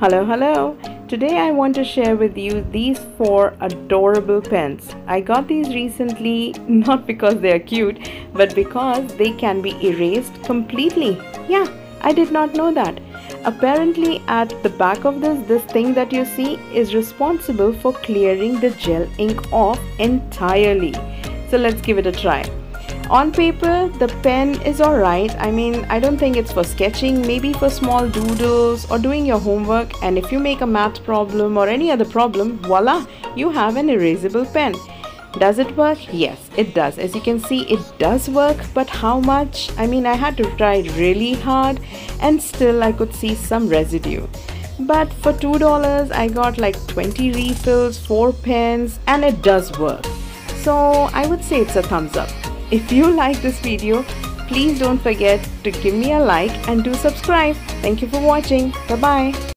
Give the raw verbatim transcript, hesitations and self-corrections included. Hello, hello. Today I want to share with you these four adorable pens. I got these recently, not because they are cute, but because they can be erased completely. Yeah, I did not know that. Apparently at the back of this, this thing that you see is responsible for clearing the gel ink off entirely. So let's give it a try. On paper, the pen is alright. I mean, I don't think it's for sketching, maybe for small doodles or doing your homework, and if you make a math problem or any other problem, voila, you have an erasable pen. Does it work? Yes, it does. As you can see, it does work, but how much? I mean, I had to try really hard and still I could see some residue. But for two dollars, I got like twenty refills, four pens, and it does work. So I would say it's a thumbs up. If you like this video, please don't forget to give me a like and do subscribe. Thank you for watching. Bye-bye.